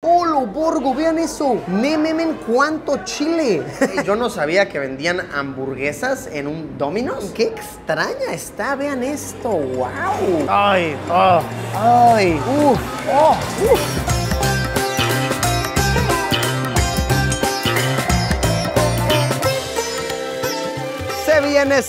Polo Borgo, vean eso. Nememen, cuánto chile. Yo no sabía que vendían hamburguesas en un Domino's. Qué extraña está, vean esto. Wow. Ay, oh, ay, uf, oh, uf.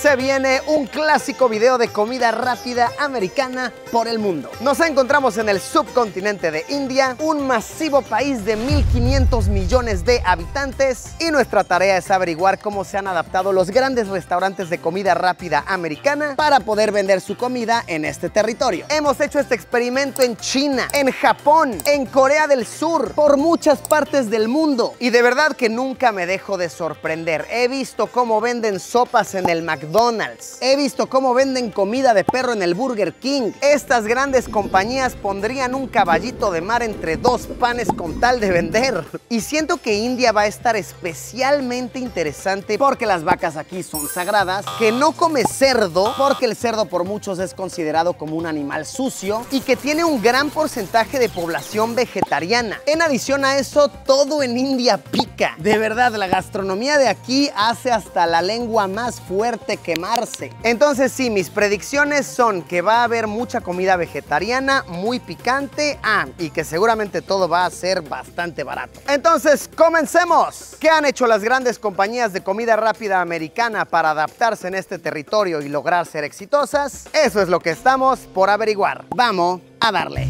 Se viene un clásico video de comida rápida americana por el mundo. Nos encontramos en el subcontinente de India, un masivo país de 1.500 millones de habitantes, y nuestra tarea es averiguar cómo se han adaptado los grandes restaurantes de comida rápida americana para poder vender su comida en este territorio. Hemos hecho este experimento en China, en Japón, en Corea del Sur, por muchas partes del mundo, y de verdad que nunca me dejo de sorprender. He visto cómo venden sopas en el McDonald's. He visto cómo venden comida de perro en el Burger King. Estas grandes compañías pondrían un caballito de mar entre dos panes con tal de vender. Y siento que India va a estar especialmente interesante porque las vacas aquí son sagradas, que no come cerdo porque el cerdo por muchos es considerado como un animal sucio, y que tiene un gran porcentaje de población vegetariana. En adición a eso, todo en India pica. De verdad, la gastronomía de aquí hace hasta la lengua más fuerte quemarse. Entonces sí, mis predicciones son que va a haber mucha comida vegetariana, muy picante, y que seguramente todo va a ser bastante barato. Entonces, comencemos. ¿Qué han hecho las grandes compañías de comida rápida americana para adaptarse en este territorio y lograr ser exitosas? Eso es lo que estamos por averiguar. Vamos a darle.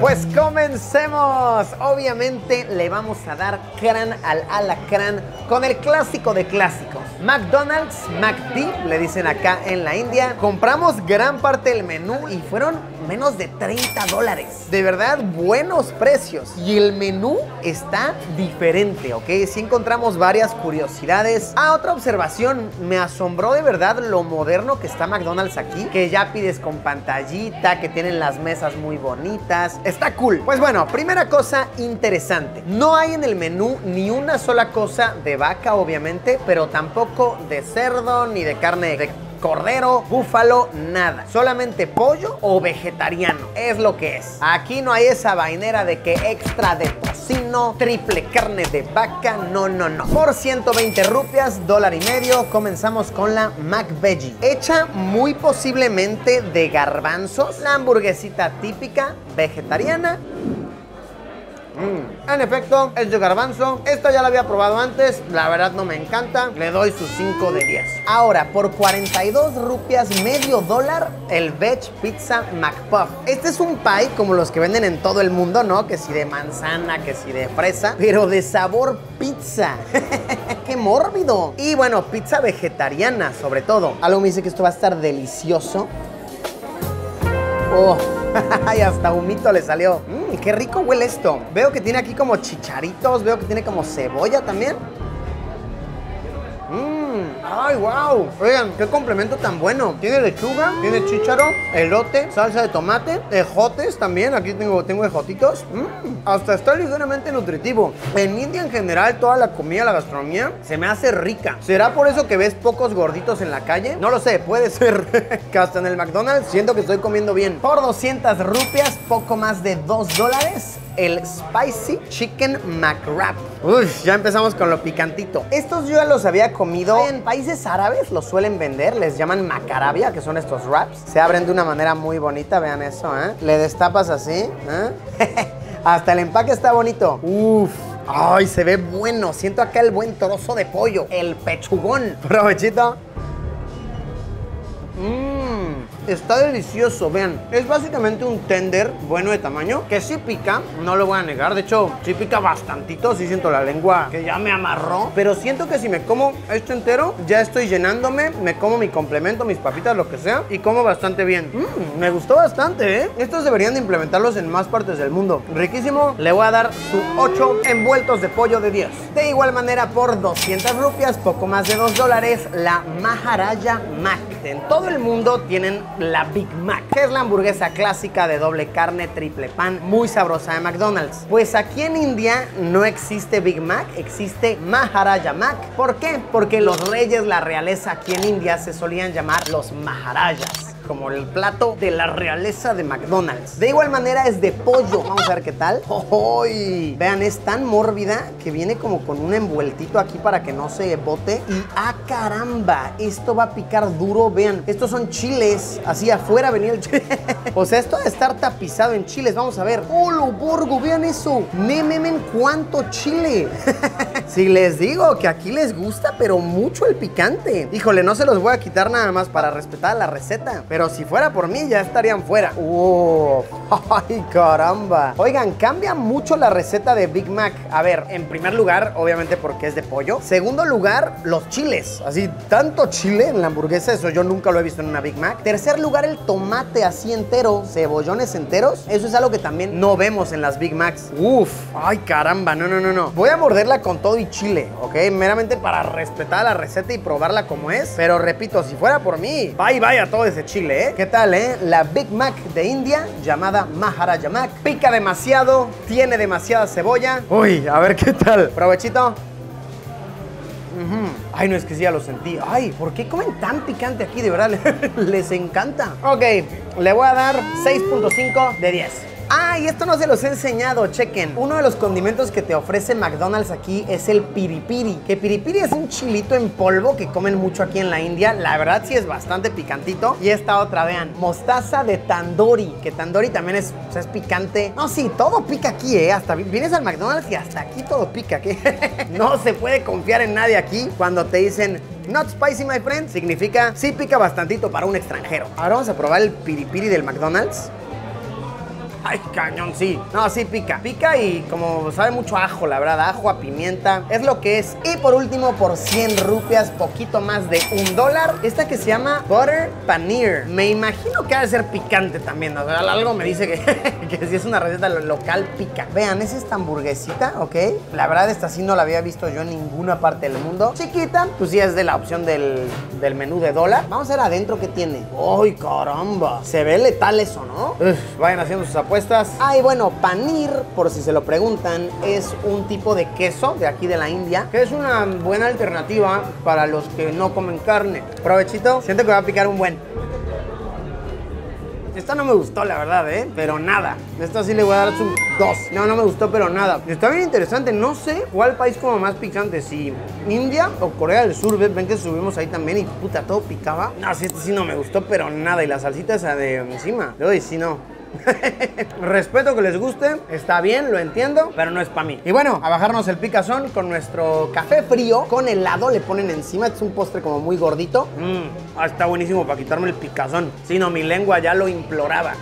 Pues comencemos. Obviamente le vamos a dar crán al alacrán con el clásico de clásicos. McDonald's, McD, le dicen acá en la India. Compramos gran parte del menú y fueron menos de $30. De verdad, buenos precios. Y el menú está diferente, ¿ok? Sí encontramos varias curiosidades. Otra observación. Me asombró de verdad lo moderno que está McDonald's aquí. Que ya pides con pantallita, que tienen las mesas muy bonitas. Está cool. Pues bueno, primera cosa interesante. No hay en el menú ni una sola cosa de vaca, obviamente, pero tampoco de cerdo ni de carne de cordero, búfalo, nada. Solamente pollo o vegetariano es lo que es. Aquí no hay esa vainera de que extra de tocino, triple carne de vaca. No, no, no. Por 120 rupias, $1.50, comenzamos con la McVeggie, hecha muy posiblemente de garbanzos. La hamburguesita típica vegetariana. En efecto, es de garbanzo. Esta ya la había probado antes. La verdad no me encanta. Le doy sus 5 de 10. Ahora, por 42 rupias, $0.50, el Veg Pizza McPuff. Este es un pie como los que venden en todo el mundo, ¿no? Que si de manzana, que si de fresa, pero de sabor pizza. ¡Qué mórbido! Y bueno, pizza vegetariana, sobre todo. Algo me dice que esto va a estar delicioso. ¡Oh! Y hasta humito le salió. Qué rico huele esto. Veo que tiene aquí como chicharitos, veo que tiene como cebolla también. Ay, wow. Oigan, qué complemento tan bueno. Tiene lechuga, tiene chícharo, elote, salsa de tomate, ejotes también. Aquí tengo ejotitos. Hasta está ligeramente nutritivo. En India en general, toda la comida, la gastronomía, se me hace rica. ¿Será por eso que ves pocos gorditos en la calle? No lo sé, puede ser. Que hasta en el McDonald's siento que estoy comiendo bien. Por 200 rupias, poco más de $2, el Spicy Chicken McWrap. Uf, ya empezamos con lo picantito. Estos yo ya los había comido. En países árabes los suelen vender, les llaman macarabia, que son estos wraps. Se abren de una manera muy bonita, vean eso, ¿eh? Le destapas así, ¿eh? Hasta el empaque está bonito. Uf. Ay, se ve bueno. Siento acá el buen trozo de pollo, el pechugón. Provechito. Está delicioso, vean. Es básicamente un tender bueno de tamaño, que sí pica, no lo voy a negar. De hecho, sí pica bastantito, sí siento la lengua que ya me amarró. Pero siento que si me como esto entero, ya estoy llenándome, me como mi complemento, mis papitas, lo que sea, y como bastante bien. Me gustó bastante, ¿eh? Estos deberían de implementarlos en más partes del mundo. Riquísimo, le voy a dar su 8 envueltos de pollo de 10. De igual manera, por 200 rupias, poco más de $2, la Maharaja Mac. En todo el mundo tienen la Big Mac, que es la hamburguesa clásica de doble carne, triple pan, muy sabrosa de McDonald's. Pues aquí en India no existe Big Mac, existe Maharaja Mac. ¿Por qué? Porque los reyes, la realeza aquí en India se solían llamar los Maharajas. como el plato de la realeza de McDonald's. De igual manera es de pollo. Vamos a ver qué tal. ¡Oh! Vean, es tan mórbida que viene como con un envueltito aquí para que no se bote. Y ¡ah, caramba! Esto va a picar duro. Vean, estos son chiles. Así afuera venía el chile. O sea, esto va a estar tapizado en chiles. Vamos a ver. ¡Polo Borgo! Vean eso. Nememen, cuánto chile. Si les digo que aquí les gusta, pero mucho el picante. Híjole, no se los voy a quitar nada más para respetar la receta. Pero si fuera por mí, ya estarían fuera. ¡Oh! ¡Ay, caramba! Oigan, cambia mucho la receta de Big Mac. A ver, en primer lugar, obviamente porque es de pollo. Segundo lugar, los chiles. Así, tanto chile en la hamburguesa, eso yo nunca lo he visto en una Big Mac. Tercer lugar, el tomate así entero, cebollones enteros. Eso es algo que también no vemos en las Big Macs. ¡Uf! ¡Ay, caramba! No, no, no, no. Voy a morderla con todo y chile, ¿ok? Meramente para respetar la receta y probarla como es. Pero repito, si fuera por mí, bye bye a todo ese chile, ¿eh? ¿Qué tal, eh? La Big Mac de India, llamada Maharaja Mac. Pica demasiado, tiene demasiada cebolla. Uy, a ver qué tal. Provechito. Ay, no, es que sí, ya lo sentí. Ay, ¿por qué comen tan picante aquí? De verdad, les encanta. Ok, le voy a dar 6.5 de 10. Ah, y esto no se los he enseñado, chequen. Uno de los condimentos que te ofrece McDonald's aquí es el piripiri. Que piripiri es un chilito en polvo que comen mucho aquí en la India. La verdad sí es bastante picantito. Y esta otra, vean, mostaza de tandoori. Que tandoori también es, o sea, es picante. No, sí, todo pica aquí, ¿eh? Hasta vienes al McDonald's y hasta aquí todo pica. ¿Qué? No se puede confiar en nadie aquí cuando te dicen... Not spicy, my friend. Significa, sí pica bastantito para un extranjero. Ahora vamos a probar el piripiri del McDonald's. Ay, cañón, sí. No, sí pica. Pica y como sabe mucho a ajo, la verdad. Ajo, a pimienta. Es lo que es. Y por último, por 100 rupias, poquito más de $1. Esta que se llama Butter Paneer. Me imagino que ha de ser picante también. O sea, algo me dice que si es una receta local, pica. Vean, es esta hamburguesita, ¿ok? La verdad, esta sí no la había visto yo en ninguna parte del mundo. Chiquita, pues sí es de la opción del menú de $1. Vamos a ver adentro qué tiene. ¡Ay, caramba! Se ve letal eso, ¿no? Uf, vayan haciendo sus apuestas. Ah, y bueno, paneer, por si se lo preguntan, es un tipo de queso de aquí de la India, que es una buena alternativa para los que no comen carne. Provechito, siento que va a picar un buen. Esta no me gustó, la verdad, ¿eh? Pero nada. Esta sí le voy a dar su 2. No, no me gustó, pero nada. Está bien interesante. No sé cuál país como más picante, si India o Corea del Sur. Ven que subimos ahí también y, puta, todo picaba. No, sí, este sí no me gustó, pero nada. Y la salsita esa de encima. Uy, sí, no. Respeto que les guste, está bien, lo entiendo, pero no es para mí. Y bueno, a bajarnos el picazón con nuestro café frío con helado, le ponen encima. Es un postre como muy gordito. Está buenísimo para quitarme el picazón. Si no, mi lengua ya lo imploraba.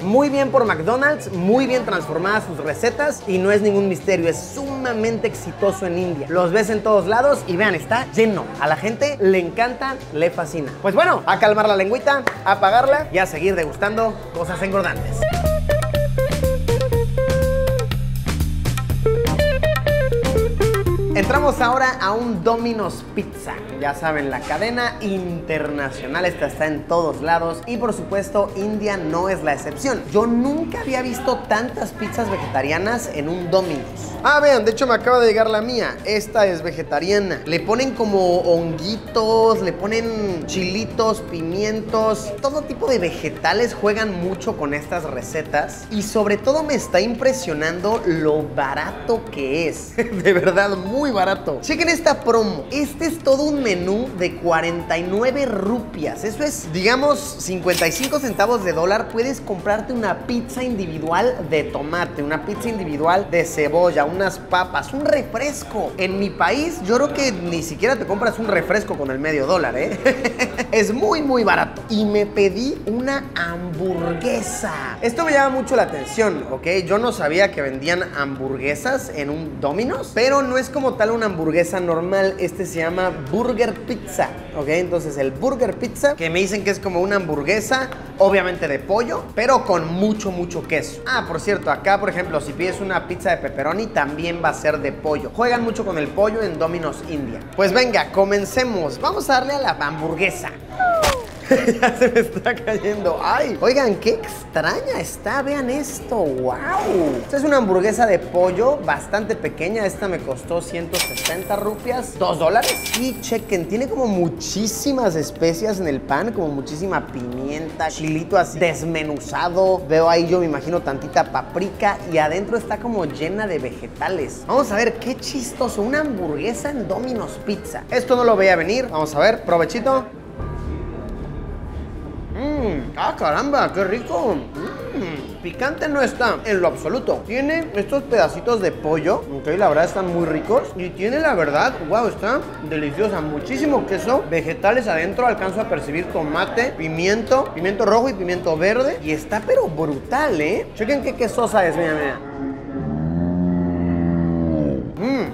Muy bien por McDonald's, muy bien transformadas sus recetas. Y no es ningún misterio, es sumamente exitoso en India. Los ves en todos lados y vean, está lleno. A la gente le encanta, le fascina. Pues bueno, a calmar la lengüita, a apagarla y a seguir degustando cosas engordantes. Entramos ahora a un Domino's Pizza. Ya saben, la cadena internacional, esta está en todos lados. Y por supuesto, India no es la excepción. Yo nunca había visto tantas pizzas vegetarianas en un Domino's. Ah, vean, de hecho me acaba de llegar la mía. Esta es vegetariana. Le ponen como honguitos, le ponen chilitos, pimientos. Todo tipo de vegetales juegan mucho con estas recetas. Y sobre todo me está impresionando lo barato que es. De verdad, muy barato. Chequen esta promo. Este es todo un menú de 49 rupias. Eso es, digamos, 55 centavos de $1. Puedes comprarte una pizza individual de tomate, una pizza individual de cebolla, unas papas, un refresco. En mi país, yo creo que ni siquiera te compras un refresco con el medio $1, ¿eh? Es muy, muy barato. Y me pedí una hamburguesa. Esto me llama mucho la atención, ¿ok? Yo no sabía que vendían hamburguesas en un Domino's, pero no es como tal una hamburguesa normal. Este se llama Burger Pizza, ¿ok? Entonces, el Burger Pizza, que me dicen que es como una hamburguesa, obviamente de pollo, pero con mucho, mucho queso. Ah, por cierto, acá, por ejemplo, si pides una pizza de pepperoni, también va a ser de pollo. Juegan mucho con el pollo en Domino's India. Pues venga, comencemos. Vamos a darle a la hamburguesa. Ya se me está cayendo. ¡Ay! Oigan, qué extraña está. Vean esto. ¡Wow! Esta es una hamburguesa de pollo bastante pequeña. Esta me costó 160 rupias. $2. Y chequen, tiene como muchísimas especias en el pan. Como muchísima pimienta, chilito así desmenuzado. Veo ahí, yo me imagino, tantita paprika. Y adentro está como llena de vegetales. Vamos a ver, qué chistoso. Una hamburguesa en Domino's Pizza. Esto no lo veía venir. Vamos a ver, provechito. ¡Ah, caramba! ¡Qué rico! Picante no está en lo absoluto. Tiene estos pedacitos de pollo, ok, la verdad están muy ricos. Y tiene, la verdad, wow, está deliciosa. Muchísimo queso, vegetales adentro. Alcanzo a percibir tomate, pimiento, pimiento rojo y pimiento verde. Y está pero brutal, ¿eh? Chequen qué quesosa es, mira, mira.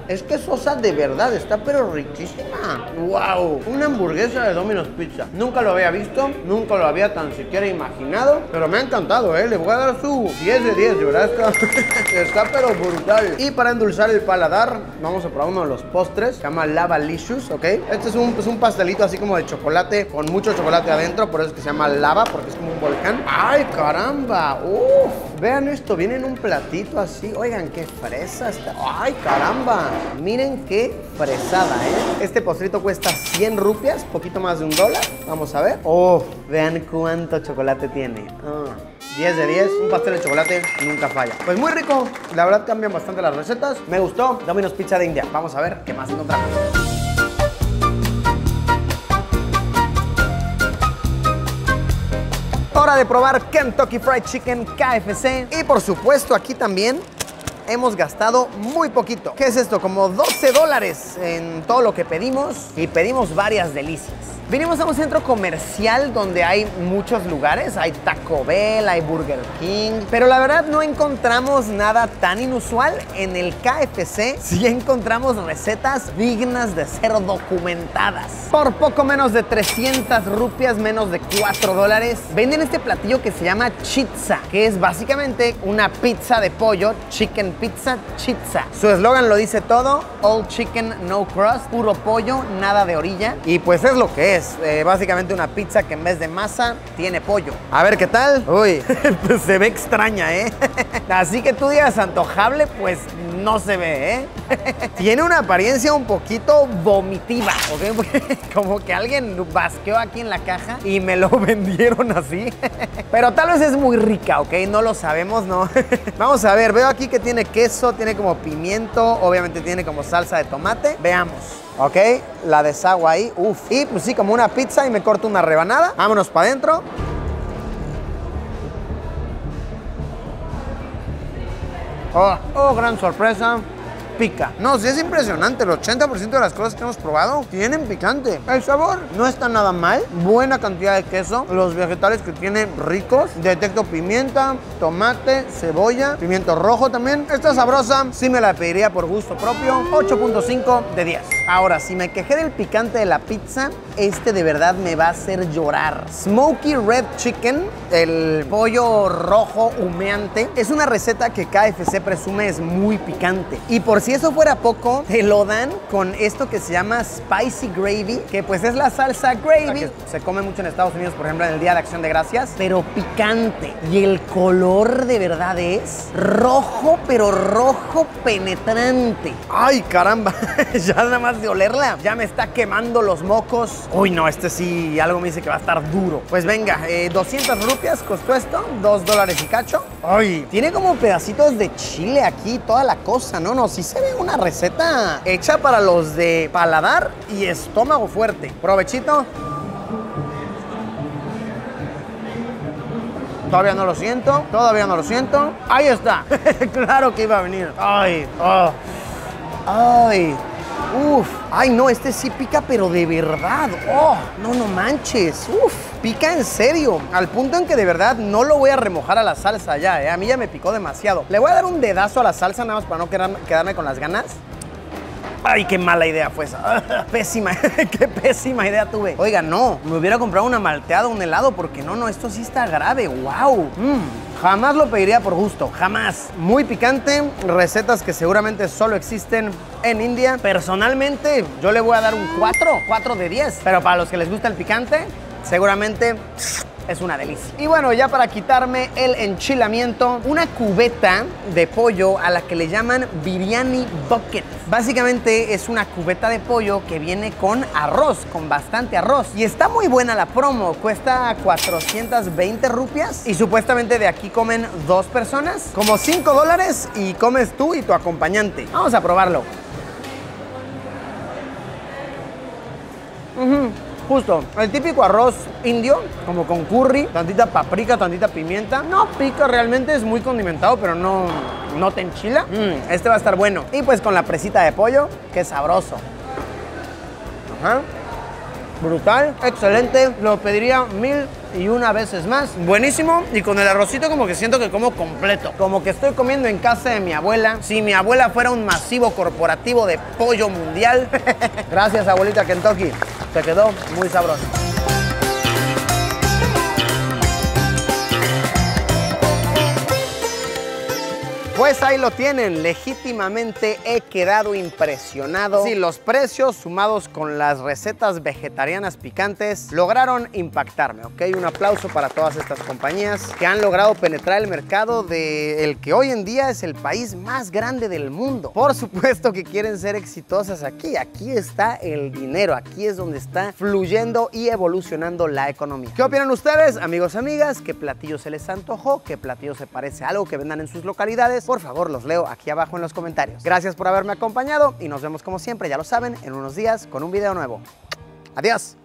Es quesosa de verdad, está pero riquísima. ¡Wow! Una hamburguesa de Domino's Pizza. Nunca lo había visto, nunca lo había tan siquiera imaginado, pero me ha encantado, ¿eh? Les voy a dar su 10 de 10, de verdad está, está pero brutal. Y para endulzar el paladar, vamos a probar uno de los postres. Se llama Lavalicious, ¿ok? Este es un pastelito así como de chocolate, con mucho chocolate adentro, por eso es que se llama lava, porque es como un volcán. ¡Ay, caramba! ¡Uf! Vean esto, viene en un platito así. Oigan, qué fresa está. ¡Ay, caramba! Miren qué fresada, ¿eh? Este postrito cuesta 100 rupias, poquito más de $1. Vamos a ver. ¡Oh! Vean cuánto chocolate tiene. 10 de 10, un pastel de chocolate nunca falla. Pues muy rico, la verdad cambian bastante las recetas. Me gustó Domino's Pizza de India. Vamos a ver qué más encontramos. Hora de probar Kentucky Fried Chicken, KFC. Y por supuesto aquí también hemos gastado muy poquito. ¿Qué es esto? Como $12 en todo lo que pedimos, y pedimos varias delicias. Vinimos a un centro comercial donde hay muchos lugares. Hay Taco Bell, hay Burger King, pero la verdad no encontramos nada tan inusual. En el KFC sí encontramos recetas dignas de ser documentadas. Por poco menos de 300 rupias, menos de $4, venden este platillo que se llama Chitza, que es básicamente una pizza de pollo, chicken pizza Chitza. Su eslogan lo dice todo: all chicken, no crust, puro pollo, nada de orilla. Y pues es lo que es. Básicamente una pizza que en vez de masa tiene pollo. A ver qué tal. Uy, pues se ve extraña, ¿eh? Así que tú digas antojable, pues no se ve, ¿eh? Tiene una apariencia un poquito vomitiva, ¿ok? Porque como que alguien basqueó aquí en la caja y me lo vendieron así. Pero tal vez es muy rica, ¿ok? No lo sabemos, ¿no? Vamos a ver, veo aquí que tiene queso, tiene como pimiento, obviamente tiene como salsa de tomate. Veamos. Ok, la deshago ahí, uff. Y pues sí, como una pizza, y me corto una rebanada. Vámonos para adentro. Oh, gran sorpresa. Pica. No, sí es impresionante. El 80% de las cosas que hemos probado tienen picante. El sabor no está nada mal. Buena cantidad de queso. Los vegetales que tiene ricos. Detecto pimienta, tomate, cebolla, pimiento rojo también. Esta sabrosa sí me la pediría por gusto propio. 8.5 de 10. Ahora, si me quejé del picante de la pizza, este de verdad me va a hacer llorar. Smoky Red Chicken, el pollo rojo humeante, es una receta que KFC presume es muy picante. Y por si eso fuera poco, te lo dan con esto que se llama spicy gravy, que pues es la salsa gravy. Que se come mucho en Estados Unidos, por ejemplo, en el Día de Acción de Gracias, pero picante. Y el color de verdad es rojo, pero rojo penetrante. ¡Ay, caramba! Ya nada más de olerla, ya me está quemando los mocos. Uy, no, este sí, algo me dice que va a estar duro. Pues venga, 200 rupias costó esto, $2 y cacho. ¡Ay! Tiene como pedacitos de chile aquí, toda la cosa, ¿no? No, sí se ve una receta hecha para los de paladar y estómago fuerte. Provechito. Todavía no lo siento, todavía no lo siento. Ahí está. Claro que iba a venir. Ay, oh. Ay. Uf, ay no, este sí pica pero de verdad. Oh, no, no manches. Uf, pica en serio, al punto en que de verdad no lo voy a remojar a la salsa ya, ¿eh? A mí ya me picó demasiado. Le voy a dar un dedazo a la salsa nada más para no quedarme con las ganas. Ay, qué mala idea fue esa. Pésima, qué pésima idea tuve. Oiga, no, me hubiera comprado una malteada, un helado, porque no, no, esto sí está grave. Wow. Jamás lo pediría por gusto, jamás. Muy picante, recetas que seguramente solo existen en India. Personalmente, yo le voy a dar un 4 de 10. Pero para los que les gusta el picante, Seguramente es una delicia. Y bueno, ya para quitarme el enchilamiento, una cubeta de pollo a la que le llaman Biryani Bucket. Básicamente es una cubeta de pollo que viene con arroz, con bastante arroz. Y está muy buena la promo, cuesta 420 rupias. Y supuestamente de aquí comen dos personas, como $5 y comes tú y tu acompañante. Vamos a probarlo. Justo, el típico arroz indio, como con curry, tantita paprika, tantita pimienta. No pica realmente, es muy condimentado, pero no te enchila. Este va a estar bueno. Y pues con la presita de pollo, qué sabroso. Ajá. Brutal, excelente. Lo pediría 1001 veces más. Buenísimo. Y con el arrocito como que siento que como completo. Como que estoy comiendo en casa de mi abuela. Si mi abuela fuera un masivo corporativo de pollo mundial. Gracias, abuelita Kentucky. Se quedó muy sabroso. Pues ahí lo tienen, legítimamente he quedado impresionado. Sí, los precios sumados con las recetas vegetarianas picantes lograron impactarme, ¿ok? Un aplauso para todas estas compañías que han logrado penetrar el mercado del que hoy en día es el país más grande del mundo. Por supuesto que quieren ser exitosas aquí, aquí está el dinero, aquí es donde está fluyendo y evolucionando la economía. ¿Qué opinan ustedes, amigos, amigas? ¿Qué platillo se les antojó? ¿Qué platillo se parece a algo que vendan en sus localidades? Por favor, los leo aquí abajo en los comentarios. Gracias por haberme acompañado y nos vemos como siempre, ya lo saben, en unos días con un video nuevo. Adiós.